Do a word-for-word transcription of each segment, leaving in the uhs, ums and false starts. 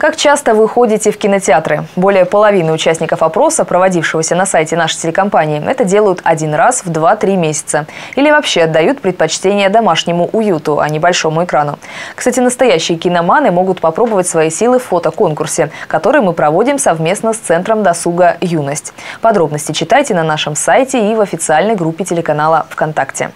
Как часто вы ходите в кинотеатры? Более половины участников опроса, проводившегося на сайте нашей телекомпании, это делают один раз в два-три месяца. Или вообще отдают предпочтение домашнему уюту, а не большому экрану. Кстати, настоящие киноманы могут попробовать свои силы в фотоконкурсе, который мы проводим совместно с Центром досуга «Юность». Подробности читайте на нашем сайте и в официальной группе телеканала ВКонтакте.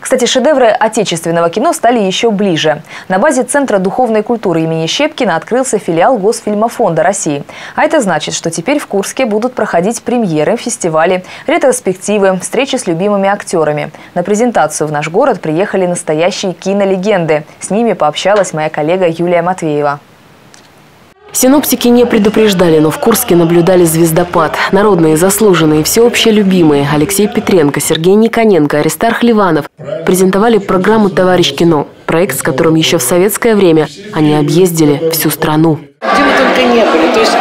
Кстати, шедевры отечественного кино стали еще ближе. На базе Центра духовной культуры имени Щепкина открылся филиал Госфильмофонда России. А это значит, что теперь в Курске будут проходить премьеры, фестивали, ретроспективы, встречи с любимыми актерами. На презентацию в наш город приехали настоящие кинолегенды. С ними пообщалась моя коллега Юлия Матвеева. Синоптики не предупреждали, но в Курске наблюдали звездопад. Народные, заслуженные, всеобще любимые Алексей Петренко, Сергей Никоненко, Аристарх Ливанов презентовали программу «Товарищ кино», проект, с которым еще в советское время они объездили всю страну. Где мы только не были, то есть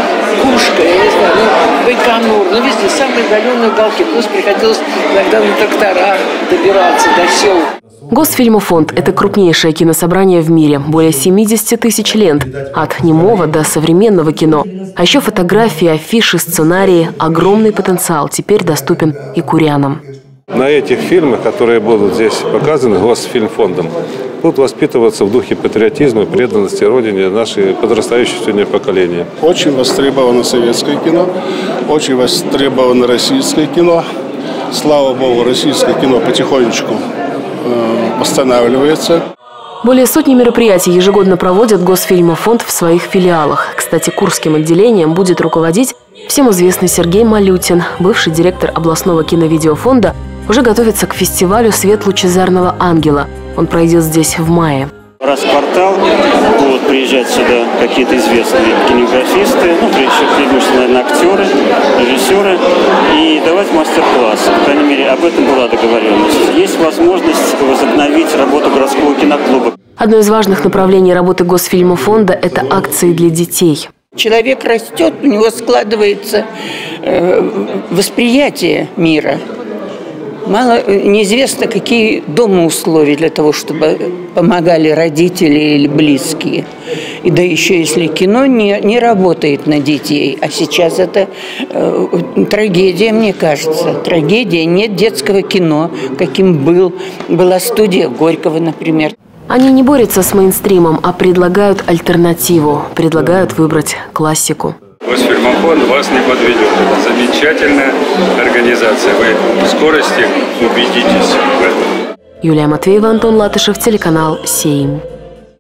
Кушка, я не знаю, ну, Байконур, ну везде, самые удаленные уголки, плюс приходилось иногда на тракторах добираться до сел. Госфильмофонд – это крупнейшее кинособрание в мире. Более семидесяти тысяч лент. От немого до современного кино. А еще фотографии, афиши, сценарии. Огромный потенциал теперь доступен и курянам. На этих фильмах, которые будут здесь показаны Госфильмфондом, будут воспитываться в духе патриотизма и преданности Родине нашей подрастающей сегодня поколения. Очень востребовано советское кино, очень востребовано российское кино. Слава богу, российское кино потихонечку восстанавливается. Более сотни мероприятий ежегодно проводят Госфильмофонд в своих филиалах. Кстати, курским отделением будет руководить всем известный Сергей Малютин, бывший директор областного киновидеофонда, уже готовится к фестивалю «Свет лучезарного ангела». Он пройдет здесь в мае. Раз в квартал будут приезжать сюда какие-то известные кинематографисты, ну, прежде всего, преимущественно актеры, режиссеры, и давать мастер-класс. По крайней мере, об этом была договоренность. Есть возможность возобновить работу городского киноклуба. Одно из важных направлений работы Госфильмофонда – это акции для детей. Человек растет, у него складывается э, восприятие мира. Мало неизвестно, какие дома условия для того, чтобы помогали родители или близкие. И да еще если кино не, не работает на детей. А сейчас это э, трагедия, мне кажется. Трагедия. Нет детского кино, каким был, была студия Горького, например. Они не борются с мейнстримом, а предлагают альтернативу. Предлагают выбрать классику. Госфильмофонд вас не подведет. Это замечательная организация. Вы в скорости убедитесь в этом. Юлия Матвеева, Антон Латышев, телеканал «Сейм».